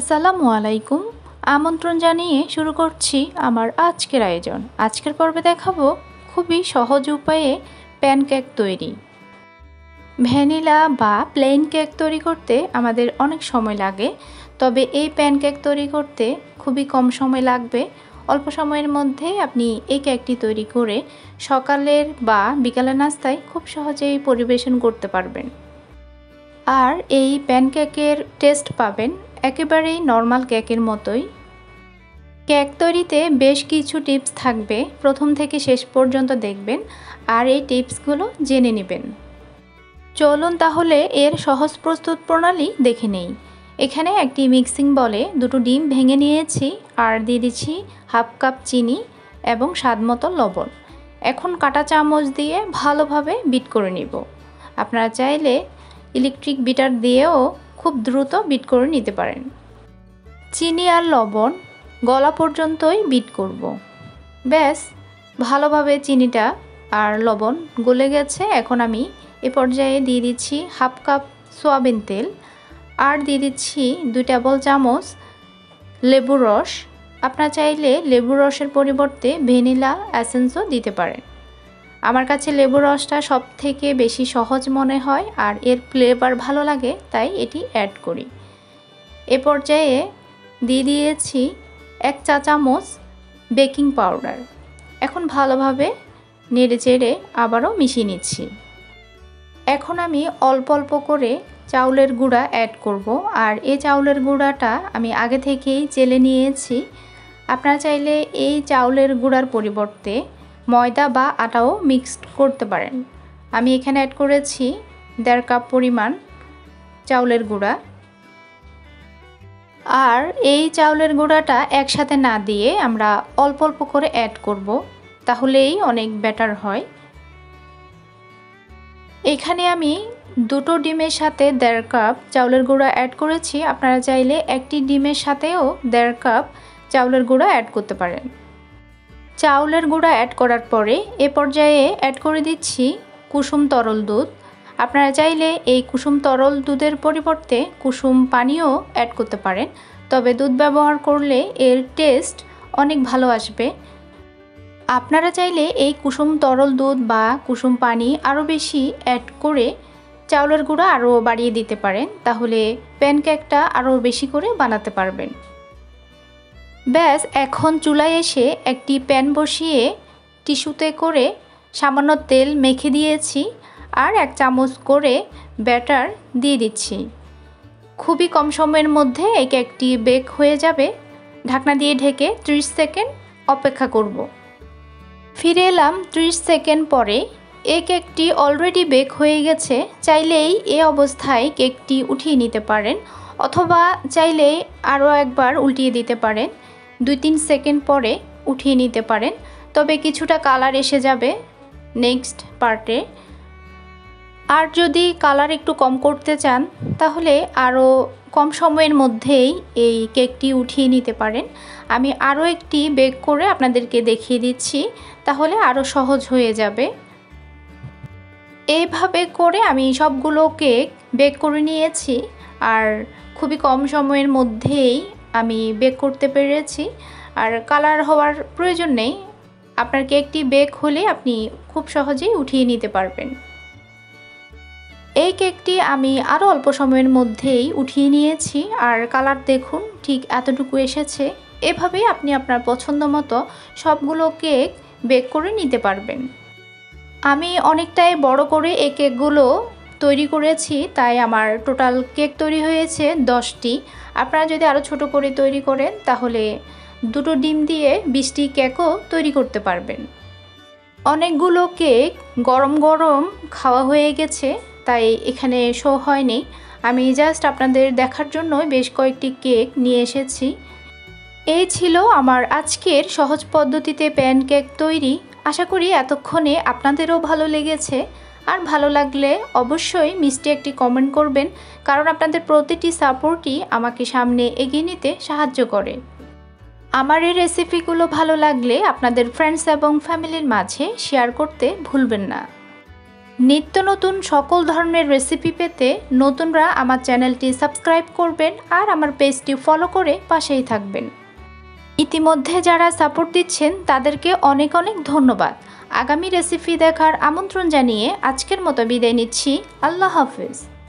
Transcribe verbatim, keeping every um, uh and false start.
আসসালামু আলাইকুম আমন্ত্রণ জানিয়ে শুরু করছি আমার আজকের আয়োজন। আজকের পর্বে দেখাবো খুবই সহজ উপায়ে প্যানকেক তৈরি। ভ্যানিলা বা প্লেন কেক তৈরি করতে আমাদের অনেক সময় লাগে, তবে এই প্যানকেক তৈরি করতে খুবই কম সময় লাগবে। অল্প সময়ের মধ্যে আপনি এই কেকটি তৈরি করে সকালের বা বিকালের নাস্তায় খুব সহজেই পরিবেশন করতে পারবেন। আর এই প্যানকেকের টেস্ট পাবেন একেবারেই নর্মাল কেকের মতোই। কেক তৈরিতে বেশ কিছু টিপস থাকবে, প্রথম থেকে শেষ পর্যন্ত দেখবেন আর এই টিপসগুলো জেনে নেবেন। চলুন তাহলে এর সহজ প্রস্তুত প্রণালী দেখে নেই। এখানে একটি মিক্সিং বলে দুটো ডিম ভেঙে নিয়েছি আর দিয়ে দিচ্ছি হাফ কাপ চিনি এবং স্বাদ মতো লবণ। এখন কাঁটা চামচ দিয়ে ভালোভাবে বিট করে নিব। আপনারা চাইলে ইলেকট্রিক বিটার দিয়েও খুব দ্রুত বিট করে নিতে পারেন। চিনি আর লবণ গলা পর্যন্তই বিট করব। ব্যাস, ভালোভাবে চিনিটা আর লবণ গলে গেছে। এখন আমি এ পর্যায়ে দিয়ে দিচ্ছি হাফ কাপ সয়াবিন তেল আর দিয়ে দিচ্ছি দুই টেবিল চামচ লেবুর রস। আপনারা চাইলে লেবুর রসের পরিবর্তে ভ্যানিলা এসেন্সও দিতে পারেন। আমার কাছে লেবুর রসটা সব থেকে বেশি সহজ মনে হয় আর এর ফ্লেভার ভালো লাগে, তাই এটি অ্যাড করি। এ পর্যায়ে দিয়ে দিয়েছি এক চা চামচ বেকিং পাউডার। এখন ভালোভাবে নেড়ে চেড়ে আবারও মিশিয়ে নিচ্ছি। এখন আমি অল্প অল্প করে চাউলের গুঁড়া অ্যাড করব, আর এই চাউলের গুঁড়াটা আমি আগে থেকেই চেলে নিয়েছি। আপনারা চাইলে এই চাউলের গুঁড়ার পরিবর্তে ময়দা বা আটাও মিক্সড করতে পারেন। আমি এখানে অ্যাড করেছি দেড় কাপ পরিমাণ চাউলের গুঁড়া। আর এই চাউলের গুঁড়াটা একসাথে না দিয়ে আমরা অল্প অল্প করে অ্যাড করব, তাহলেই অনেক বেটার হয়। এখানে আমি দুটো ডিমের সাথে দেড় কাপ চাউলের গুঁড়া অ্যাড করেছি। আপনারা চাইলে একটি ডিমের সাথেও দেড় কাপ চাউলের গুঁড়া অ্যাড করতে পারেন। চাউলের গুঁড়া অ্যাড করার পরে এ পর্যায়ে অ্যাড করে দিচ্ছি কুসুম তরল দুধ। আপনারা চাইলে এই কুসুম তরল দুধের পরিবর্তে কুসুম পানিও অ্যাড করতে পারেন, তবে দুধ ব্যবহার করলে এর টেস্ট অনেক ভালো আসবে। আপনারা চাইলে এই কুসুম তরল দুধ বা কুসুম পানি আরও বেশি অ্যাড করে চাউলের গুঁড়া আরও বাড়িয়ে দিতে পারেন, তাহলে প্যানকেকটা আরও বেশি করে বানাতে পারবেন। ব্যাস, এখন চুলায় এসে একটি প্যান বসিয়ে টিস্যুতে করে সামান্য তেল মেখে দিয়েছি আর এক চামচ করে ব্যাটার দিয়ে দিচ্ছি। খুবই কম সময়ের মধ্যে এই কেকটি বেক হয়ে যাবে। ঢাকনা দিয়ে ঢেকে ত্রিশ সেকেন্ড অপেক্ষা করব। ফিরে এলাম ত্রিশ সেকেন্ড পরে। এই কেকটি অলরেডি বেক হয়ে গেছে। চাইলেই এ অবস্থায় কেকটি উঠিয়ে নিতে পারেন, অথবা চাইলে আরও একবার উল্টিয়ে দিতে পারেন। দুই তিন সেকেন্ড পরে উঠিয়ে নিতে পারেন, তবে কিছুটা কালার এসে যাবে নেক্সট পার্টে। আর যদি কালার একটু কম করতে চান তাহলে আরও কম সময়ের মধ্যেই এই কেকটি উঠিয়ে নিতে পারেন। আমি আরও একটি বেক করে আপনাদেরকে দেখিয়ে দিচ্ছি, তাহলে আরও সহজ হয়ে যাবে। এইভাবে করে আমি সবগুলো কেক বেক করে নিয়েছি আর খুবই কম সময়ের মধ্যেই আমি বেক করতে পেরেছি। আর কালার হওয়ার প্রয়োজন নেই, আপনার কেকটি বেক হলে আপনি খুব সহজেই উঠিয়ে নিতে পারবেন। এই কেকটি আমি আরও অল্প সময়ের মধ্যেই উঠিয়ে নিয়েছি আর কালার দেখুন ঠিক এতটুকু এসেছে। এভাবেই আপনি আপনার পছন্দ মতো সবগুলো কেক বেক করে নিতে পারবেন। আমি অনেকটাই বড় করে এই কেকগুলো তৈরি করেছি, তাই আমার টোটাল কেক তৈরি হয়েছে দশটি। আপনারা যদি আরও ছোট করে তৈরি করেন তাহলে দুটো ডিম দিয়ে বিশটি কেকও তৈরি করতে পারবেন। অনেকগুলো কেক গরম গরম খাওয়া হয়ে গেছে, তাই এখানে শো হয়নি। আমি জাস্ট আপনাদের দেখার জন্য বেশ কয়েকটি কেক নিয়ে এসেছি। এই ছিল আমার আজকের সহজ পদ্ধতিতে প্যানকেক তৈরি। আশা করি এতক্ষণে আপনাদেরও ভালো লেগেছে, আর ভালো লাগলে অবশ্যই মিষ্টি একটি কমেন্ট করবেন, কারণ আপনাদের প্রতিটি সাপোর্টই আমাকে সামনে এগিয়ে নিতে সাহায্য করে। আমার এই রেসিপিগুলো ভালো লাগলে আপনাদের ফ্রেন্ডস এবং ফ্যামিলির মাঝে শেয়ার করতে ভুলবেন না। नित्य नतून सकल धरनेर रेसिपि पेते नतूनरा आमार चैनलटी सबस्क्राइब करबेन आर आमार पेजटी फलो करे पाशेई थाकबेन। इतिमध्ये जारा सपोर्ट दिच्छेन तादेरके अनेक अनेक धन्यवाद। आगामी रेसिपि देखार आमंत्रण जानिये आजकेर मतो बिदाय निच्छि। आल्लाह हाफेज।